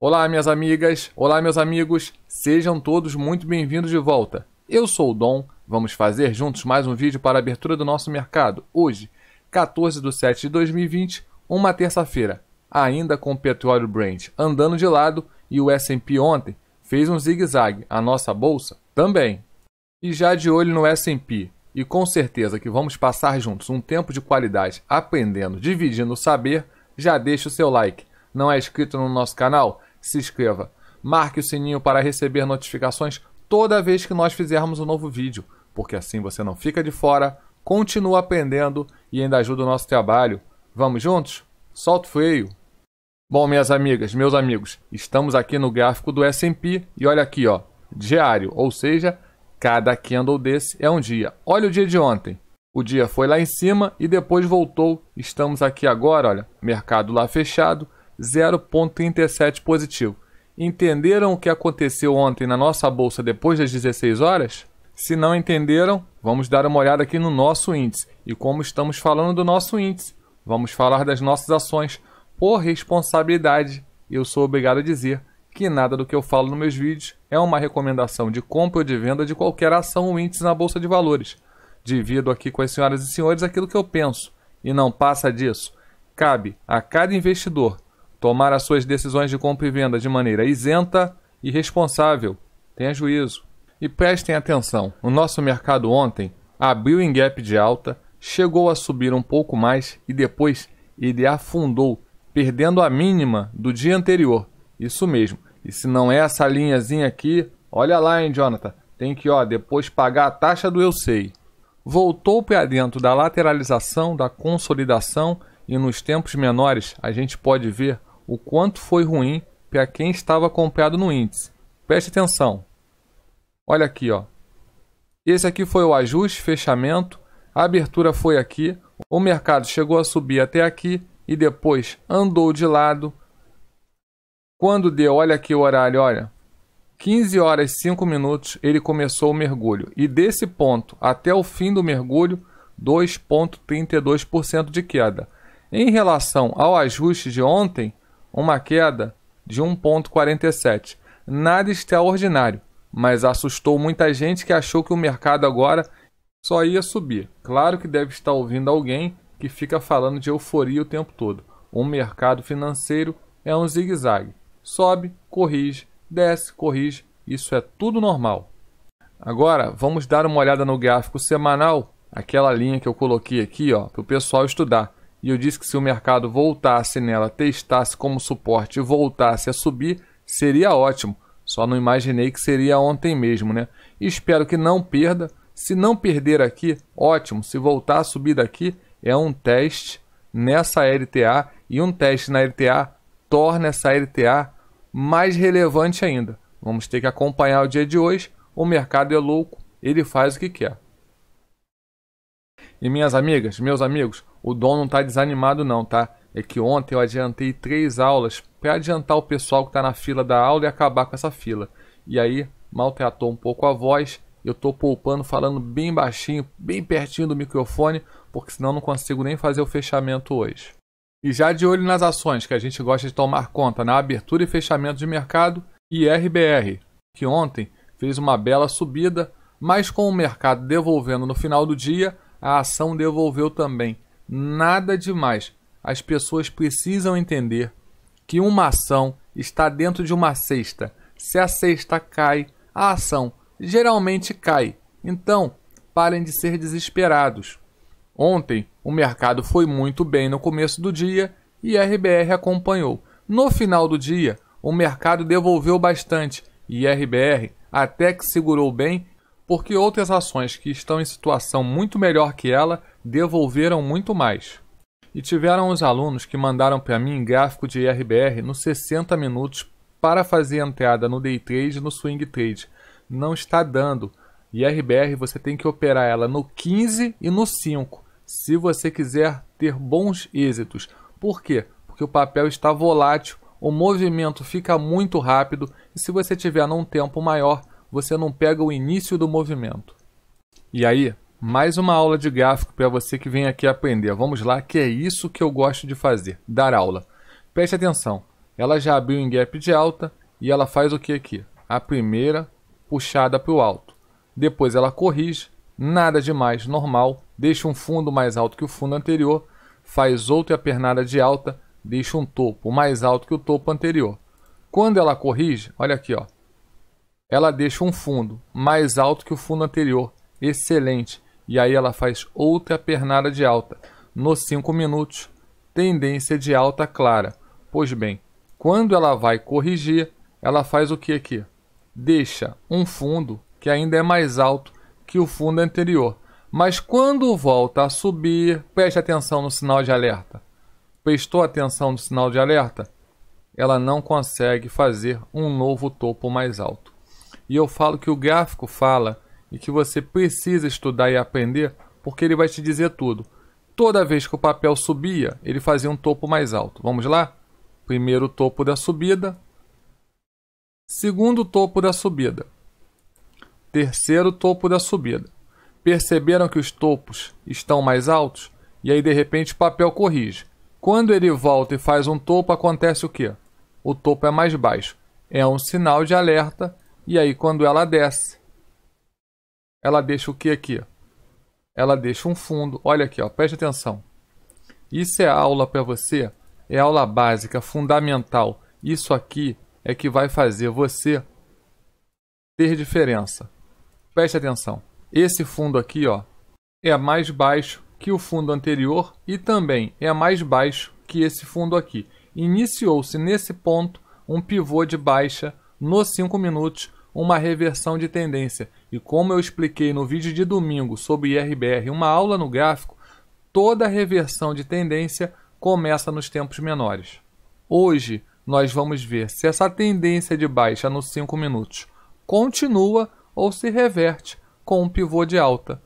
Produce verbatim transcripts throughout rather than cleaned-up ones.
Olá, minhas amigas, olá, meus amigos, sejam todos muito bem-vindos de volta. Eu sou o Dom, vamos fazer juntos mais um vídeo para a abertura do nosso mercado, hoje, quatorze de sete de dois mil e vinte, uma terça-feira, ainda com o Petróleo Brent andando de lado e o S e P ontem fez um zigue-zague, a nossa bolsa também. E já de olho no S e P, e com certeza que vamos passar juntos um tempo de qualidade aprendendo, dividindo o saber, já deixa o seu like. Não é inscrito no nosso canal? Se inscreva, marque o sininho para receber notificações toda vez que nós fizermos um novo vídeo, porque assim você não fica de fora, continua aprendendo e ainda ajuda o nosso trabalho. Vamos juntos? Solta o freio! Bom, minhas amigas, meus amigos, estamos aqui no gráfico do S e P e olha aqui, ó, diário, ou seja, cada candle desse é um dia. Olha o dia de ontem, o dia foi lá em cima e depois voltou. Estamos aqui agora, olha, mercado lá fechado, zero vírgula trinta e sete positivo. Entenderam o que aconteceu ontem na nossa bolsa depois das dezesseis horas? Se não entenderam, vamos dar uma olhada aqui no nosso índice. E como estamos falando do nosso índice, vamos falar das nossas ações. Por responsabilidade, eu sou obrigado a dizer que nada do que eu falo nos meus vídeos é uma recomendação de compra ou de venda de qualquer ação ou índice na bolsa de valores. Divido aqui com as senhoras e senhores aquilo que eu penso e não passa disso. Cabe a cada investidor tomar as suas decisões de compra e venda de maneira isenta e responsável. Tenha juízo. E prestem atenção, o nosso mercado ontem abriu em gap de alta, chegou a subir um pouco mais e depois ele afundou, perdendo a mínima do dia anterior. Isso mesmo. E se não é essa linhazinha aqui, olha lá, hein, Jonathan? Tem que, ó, depois pagar a taxa do Eu Sei. Voltou para dentro da lateralização, da consolidação e nos tempos menores a gente pode ver o quanto foi ruim para quem estava comprado no índice. Preste atenção. Olha aqui, ó. Esse aqui foi o ajuste, fechamento, a abertura foi aqui, o mercado chegou a subir até aqui e depois andou de lado. Quando deu, olha aqui o horário, olha, quinze horas e cinco minutos, ele começou o mergulho. E desse ponto até o fim do mergulho, dois vírgula trinta e dois por cento de queda. Em relação ao ajuste de ontem, uma queda de um vírgula quarenta e sete por cento. Nada extraordinário, mas assustou muita gente que achou que o mercado agora só ia subir. Claro que deve estar ouvindo alguém que fica falando de euforia o tempo todo. O mercado financeiro é um zigue-zague. Sobe, corrige, desce, corrige. Isso é tudo normal. Agora, vamos dar uma olhada no gráfico semanal, aquela linha que eu coloquei aqui, ó, para o pessoal estudar. E eu disse que se o mercado voltasse nela, testasse como suporte e voltasse a subir, seria ótimo. Só não imaginei que seria ontem mesmo, né? Espero que não perda. Se não perder aqui, ótimo. Se voltar a subir daqui, é um teste nessa L T A. E um teste na L T A torna essa L T A mais relevante ainda. Vamos ter que acompanhar o dia de hoje. O mercado é louco, ele faz o que quer. E minhas amigas, meus amigos, o Dom não está desanimado não, tá? É que ontem eu adiantei três aulas para adiantar o pessoal que está na fila da aula e acabar com essa fila. E aí, maltratou um pouco a voz, eu estou poupando, falando bem baixinho, bem pertinho do microfone, porque senão não consigo nem fazer o fechamento hoje. E já de olho nas ações que a gente gosta de tomar conta na abertura e fechamento de mercado, I R B R, que ontem fez uma bela subida, mas com o mercado devolvendo no final do dia, a ação devolveu também. Nada demais. As pessoas precisam entender que uma ação está dentro de uma cesta. Se a cesta cai, a ação geralmente cai. Então, parem de ser desesperados. Ontem, o mercado foi muito bem no começo do dia e a R B R acompanhou. No final do dia, o mercado devolveu bastante e a R B R até que segurou bem, porque outras ações que estão em situação muito melhor que ela devolveram muito mais. E tiveram os alunos que mandaram para mim gráfico de I R B R nos sessenta minutos para fazer entrada no Day Trade e no Swing Trade. Não está dando. I R B R você tem que operar ela no quinze e no cinco, se você quiser ter bons êxitos. Por quê? Porque o papel está volátil, o movimento fica muito rápido e se você tiver num tempo maior, você não pega o início do movimento. E aí, mais uma aula de gráfico para você que vem aqui aprender. Vamos lá, que é isso que eu gosto de fazer, dar aula. Preste atenção, Ela já abriu em gap de alta e ela faz o que aqui? A primeira puxada para o alto. Depois ela corrige, nada demais, normal, deixa um fundo mais alto que o fundo anterior, faz outra pernada de alta, deixa um topo mais alto que o topo anterior. Quando ela corrige, olha aqui, ó, ela deixa um fundo mais alto que o fundo anterior, excelente. E aí ela faz outra pernada de alta. Nos cinco minutos, tendência de alta clara. Pois bem, quando ela vai corrigir, ela faz o que aqui? Deixa um fundo que ainda é mais alto que o fundo anterior. Mas quando volta a subir, preste atenção no sinal de alerta. Prestou atenção no sinal de alerta? Ela não consegue fazer um novo topo mais alto. E eu falo que o gráfico fala e que você precisa estudar e aprender, porque ele vai te dizer tudo. Toda vez que o papel subia, ele fazia um topo mais alto. Vamos lá? Primeiro topo da subida. Segundo topo da subida. Terceiro topo da subida. Perceberam que os topos estão mais altos? E aí, de repente, o papel corrige. Quando ele volta e faz um topo, acontece o quê? O topo é mais baixo. É um sinal de alerta. E aí, quando ela desce, ela deixa o que aqui? Ela deixa um fundo. Olha aqui, ó, preste atenção. Isso é aula para você. É aula básica, fundamental. Isso aqui é que vai fazer você ter diferença. Preste atenção. Esse fundo aqui, ó, é mais baixo que o fundo anterior e também é mais baixo que esse fundo aqui. Iniciou-se nesse ponto um pivô de baixa nos cinco minutos, uma reversão de tendência. E como eu expliquei no vídeo de domingo sobre I R B R, uma aula no gráfico, toda reversão de tendência começa nos tempos menores. Hoje nós vamos ver se essa tendência de baixa nos cinco minutos continua ou se reverte com um pivô de alta.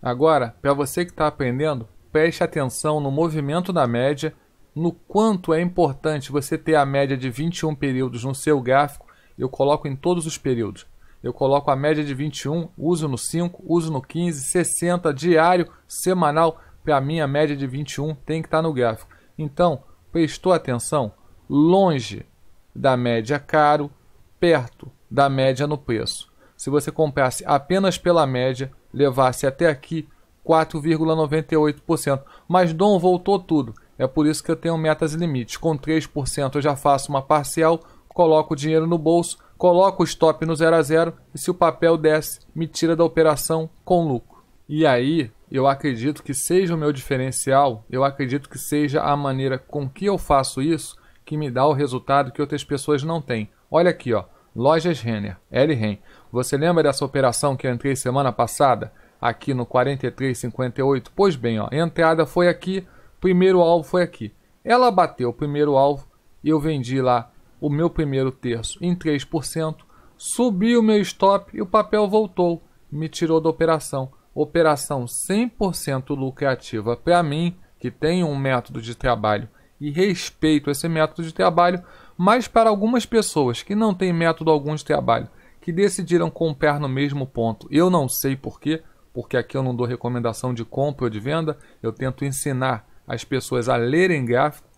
Agora, para você que está aprendendo, preste atenção no movimento da média, no quanto é importante você ter a média de vinte e um períodos no seu gráfico. Eu coloco em todos os períodos. Eu coloco a média de vinte e um, uso no cinco, uso no quinze, sessenta, diário, semanal. Para mim, a média de vinte e um tem que estar no gráfico. Então, prestou atenção? Longe da média caro, perto da média no preço. Se você comprasse apenas pela média, levasse até aqui quatro vírgula noventa e oito por cento. Mas Dom, voltou tudo. É por isso que eu tenho metas e limites. Com três por cento eu já faço uma parcial, coloco o dinheiro no bolso, coloco o stop no zero a zero e se o papel desce, me tira da operação com lucro. E aí, eu acredito que seja o meu diferencial, eu acredito que seja a maneira com que eu faço isso que me dá o resultado que outras pessoas não têm. Olha aqui, ó. Lojas Renner, L R E N. Você lembra dessa operação que eu entrei semana passada? Aqui no quarenta e três cinquenta e oito? Pois bem, ó, a entrada foi aqui, primeiro alvo foi aqui. Ela bateu o primeiro alvo, eu vendi lá o meu primeiro terço em três por cento, subi o meu stop e o papel voltou, me tirou da operação. Operação cem por cento lucrativa para mim, que tem um método de trabalho e respeito esse método de trabalho, mas para algumas pessoas que não têm método algum de trabalho, que decidiram comprar no mesmo ponto. Eu não sei porquê, porque aqui eu não dou recomendação de compra ou de venda, eu tento ensinar as pessoas a lerem gráfico.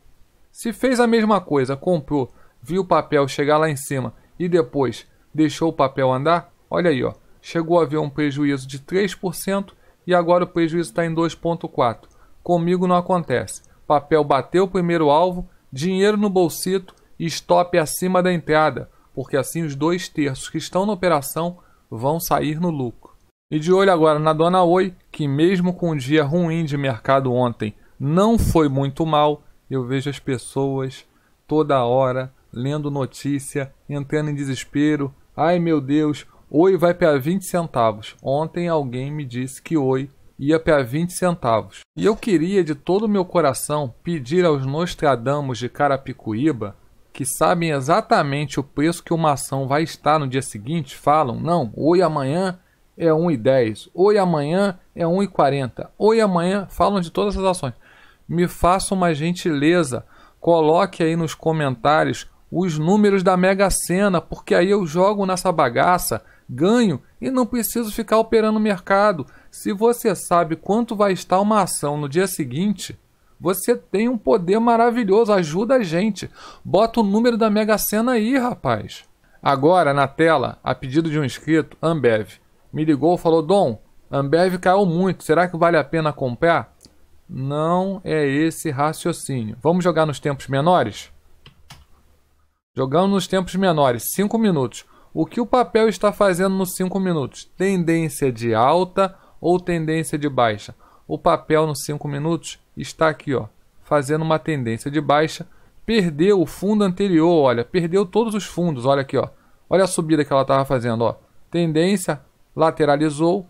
Se fez a mesma coisa, comprou, viu o papel chegar lá em cima e depois deixou o papel andar, olha aí, ó, chegou a haver um prejuízo de três por cento e agora o prejuízo está em dois vírgula quatro por cento. Comigo não acontece. Papel bateu o primeiro alvo, dinheiro no bolsito, stop acima da entrada, porque assim os dois terços que estão na operação vão sair no lucro. E de olho agora na dona Oi, que mesmo com um dia ruim de mercado ontem, não foi muito mal. Eu vejo as pessoas toda hora lendo notícia, entrando em desespero. Ai meu Deus, Oi vai para vinte centavos. Ontem alguém me disse que Oi ia para vinte centavos. E eu queria de todo o meu coração pedir aos Nostradamus de Carapicuíba, que sabem exatamente o preço que uma ação vai estar no dia seguinte, falam, não, Oi amanhã é um e dez, Oi amanhã é um e quarenta, Oi amanhã, falam de todas as ações. Me faça uma gentileza, coloque aí nos comentários os números da mega sena, porque aí eu jogo nessa bagaça, ganho e não preciso ficar operando o mercado. Se você sabe quanto vai estar uma ação no dia seguinte, Você tem um poder maravilhoso, ajuda a gente. Bota o número da Mega Sena aí, rapaz. Agora, na tela, a pedido de um inscrito, Ambev, me ligou e falou: Dom, Ambev caiu muito, será que vale a pena comprar? Não é esse raciocínio. Vamos jogar nos tempos menores? Jogando nos tempos menores, cinco minutos. O que o papel está fazendo nos cinco minutos? Tendência de alta ou tendência de baixa? O papel nos cinco minutos está aqui, ó, fazendo uma tendência de baixa. Perdeu o fundo anterior, olha, perdeu todos os fundos, olha aqui, ó. Olha a subida que ela estava fazendo, ó. Tendência, lateralizou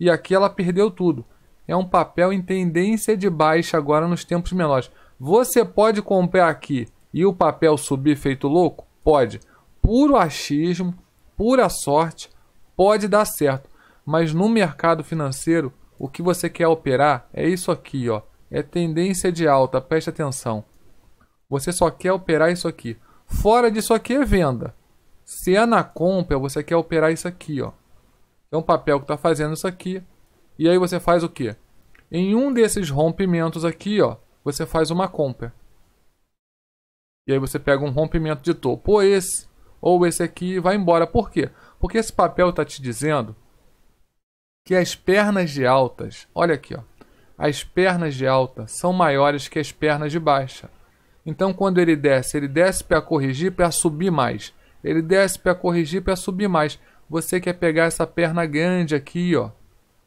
e aqui ela perdeu tudo. É um papel em tendência de baixa agora nos tempos menores. Você pode comprar aqui e o papel subir feito louco? Pode. Puro achismo, pura sorte, pode dar certo. Mas no mercado financeiro, o que você quer operar é isso aqui, ó. É tendência de alta, preste atenção. Você só quer operar isso aqui. Fora disso aqui é venda. Se é na compra, você quer operar isso aqui, ó. É um papel que está fazendo isso aqui. E aí você faz o quê? Em um desses rompimentos aqui, ó, você faz uma compra. E aí você pega um rompimento de topo, ou esse, ou esse aqui, e vai embora. Por quê? Porque esse papel está te dizendo que as pernas de altas, olha aqui, ó, as pernas de alta são maiores que as pernas de baixa. Então, quando ele desce, ele desce para corrigir, para subir mais. Ele desce para corrigir, para subir mais. Você quer pegar essa perna grande aqui, ó,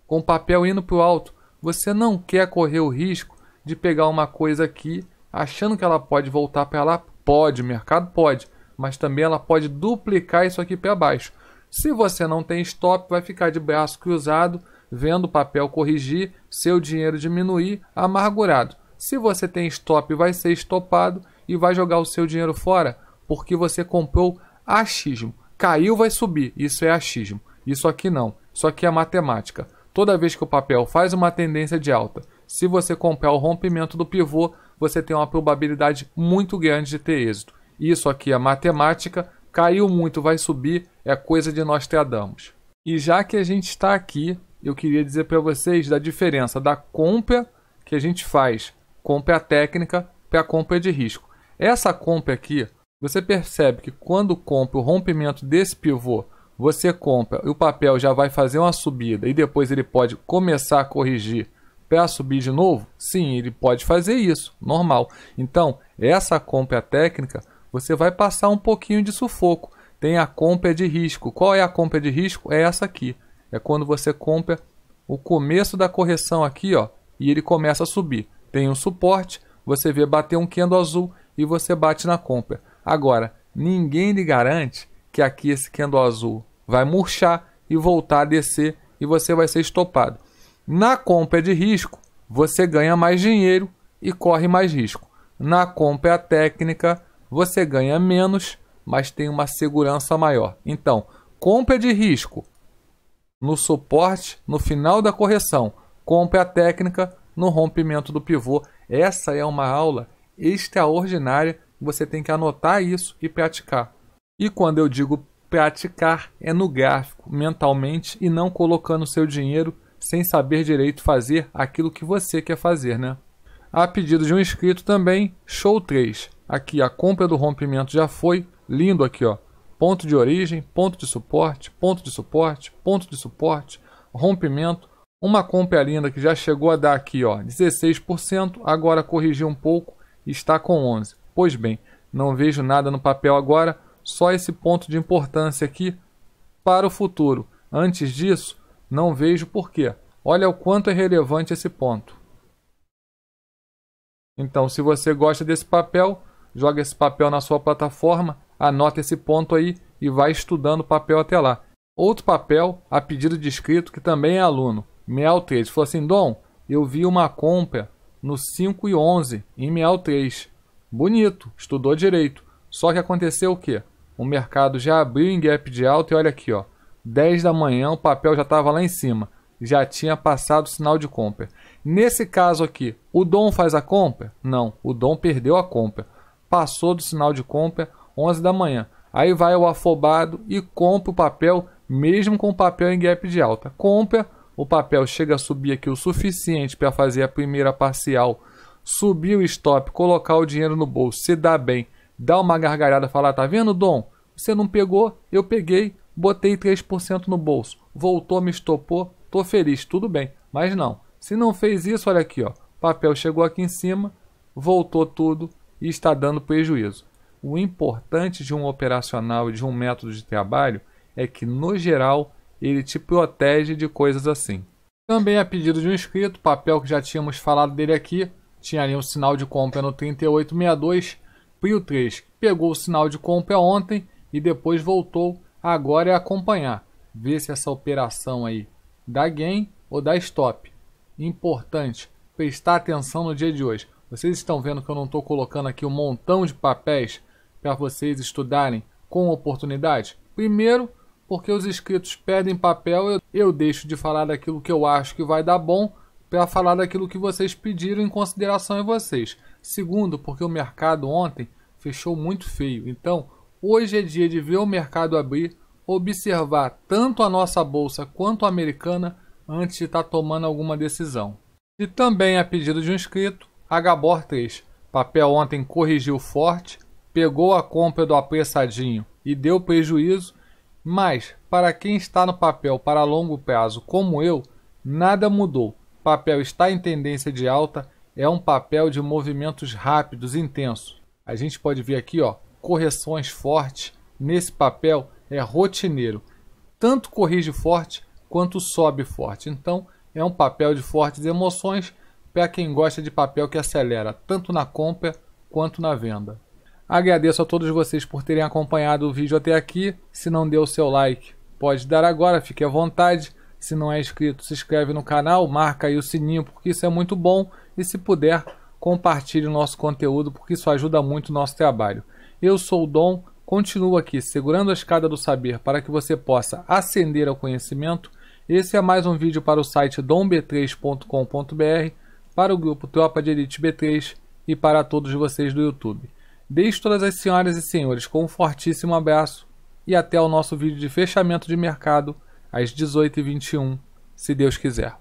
com o papel indo para o alto. Você não quer correr o risco de pegar uma coisa aqui, achando que ela pode voltar para lá. Pode, o mercado pode, mas também ela pode duplicar isso aqui para baixo. Se você não tem stop, vai ficar de braço cruzado, vendo o papel corrigir, seu dinheiro diminuir, amargurado. Se você tem stop, vai ser estopado e vai jogar o seu dinheiro fora, porque você comprou achismo. Caiu, vai subir. Isso é achismo. Isso aqui não. Isso aqui é matemática. Toda vez que o papel faz uma tendência de alta, se você comprar o rompimento do pivô, você tem uma probabilidade muito grande de ter êxito. Isso aqui é matemática. Caiu muito, vai subir. É coisa de Nostradamus. E já que a gente está aqui, eu queria dizer para vocês da diferença da compra que a gente faz, compra técnica, para compra de risco. Essa compra aqui, você percebe que quando compra o rompimento desse pivô, você compra e o papel já vai fazer uma subida e depois ele pode começar a corrigir para subir de novo? Sim, ele pode fazer isso, normal. Então, essa compra técnica, você vai passar um pouquinho de sufoco. Tem a compra de risco. Qual é a compra de risco? É essa aqui. É quando você compra o começo da correção aqui, ó, e ele começa a subir. Tem um suporte, você vê bater um candle azul e você bate na compra. Agora, ninguém lhe garante que aqui esse candle azul vai murchar e voltar a descer e você vai ser estopado. Na compra de risco, você ganha mais dinheiro e corre mais risco. Na compra técnica, você ganha menos, mas tem uma segurança maior. Então, compra de risco no suporte, no final da correção. Compra técnica no rompimento do pivô. Essa é uma aula extraordinária, você tem que anotar isso e praticar. E quando eu digo praticar, é no gráfico, mentalmente, e não colocando seu dinheiro sem saber direito fazer aquilo que você quer fazer, né? A pedido de um inscrito também, show três. Aqui a compra do rompimento já foi, lindo aqui, ó. Ponto de origem, ponto de suporte, ponto de suporte, ponto de suporte, rompimento. Uma compra linda que já chegou a dar aqui, ó, dezesseis por cento, agora corrigiu um pouco, está com onze por cento. Pois bem, não vejo nada no papel agora, só esse ponto de importância aqui para o futuro. Antes disso, não vejo por quê. Olha o quanto é relevante esse ponto. Então, se você gosta desse papel, joga esse papel na sua plataforma, anota esse ponto aí e vai estudando o papel até lá. Outro papel, a pedido de inscrito, que também é aluno, M E A L três, falou assim: Dom, eu vi uma compra no cinco e onze em M E A L três. Bonito, estudou direito. Só que aconteceu o quê? O mercado já abriu em gap de alta e olha aqui, ó, dez da manhã o papel já estava lá em cima. Já tinha passado o sinal de compra. Nesse caso aqui, o Dom faz a compra? Não, o Dom perdeu a compra. Passou do sinal de compra onze da manhã. Aí vai o afobado e compra o papel, mesmo com o papel em gap de alta. Compra. O papel chega a subir aqui o suficiente para fazer a primeira parcial subir o stop, colocar o dinheiro no bolso, se dá bem, dá uma gargalhada, falar, tá vendo, Dom? Você não pegou, eu peguei, botei três por cento no bolso, voltou, me estopou, tô feliz, tudo bem. Mas não, se não fez isso, olha aqui, ó, papel chegou aqui em cima, voltou tudo e está dando prejuízo. O importante de um operacional e de um método de trabalho é que, no geral, ele te protege de coisas assim. Também a pedido de um inscrito, papel que já tínhamos falado dele aqui, tinha ali um sinal de compra no trinta e oito sessenta e dois, P R I O três pegou o sinal de compra ontem e depois voltou, agora é acompanhar, ver se essa operação aí dá gain ou dá stop. Importante, prestar atenção no dia de hoje. Vocês estão vendo que eu não estou colocando aqui um montão de papéis para vocês estudarem com oportunidade? Primeiro, porque os inscritos pedem papel, eu, eu deixo de falar daquilo que eu acho que vai dar bom para falar daquilo que vocês pediram em consideração em vocês. Segundo, porque o mercado ontem fechou muito feio. Então, hoje é dia de ver o mercado abrir, observar tanto a nossa bolsa quanto a americana antes de estar tomando alguma decisão. E também a pedido de um inscrito, a Gabor três, papel ontem corrigiu forte, pegou a compra do apressadinho e deu prejuízo, mas para quem está no papel para longo prazo como eu, nada mudou. O papel está em tendência de alta, é um papel de movimentos rápidos, intensos. A gente pode ver aqui, ó, correções fortes, nesse papel é rotineiro. Tanto corrige forte quanto sobe forte, então é um papel de fortes emoções, para quem gosta de papel que acelera tanto na compra quanto na venda. Agradeço a todos vocês por terem acompanhado o vídeo até aqui. Se não deu o seu like, pode dar agora, fique à vontade. Se não é inscrito, se inscreve no canal, marca aí o sininho, porque isso é muito bom. E se puder, compartilhe o nosso conteúdo, porque isso ajuda muito o nosso trabalho. Eu sou o Dom, continuo aqui segurando a escada do saber para que você possa ascender ao conhecimento. Esse é mais um vídeo para o site dom b três ponto com ponto br. Para o grupo Tropa de Elite B três e para todos vocês do YouTube. Deixo todas as senhoras e senhores com um fortíssimo abraço e até o nosso vídeo de fechamento de mercado às dezoito e vinte e um, se Deus quiser.